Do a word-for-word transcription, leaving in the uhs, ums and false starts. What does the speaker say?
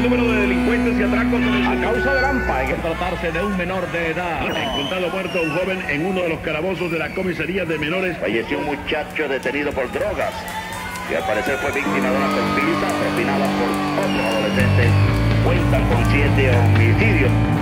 gran número de delincuentes y atracos a causa del AMPA. Hay que tratarse de un menor de edad. Encontrado muerto un joven en uno de los calabozos de la comisaría de menores. Falleció un muchacho detenido por drogas y al parecer fue víctima de una torpeza propinada por otro adolescente. Cuentan con siete homicidios.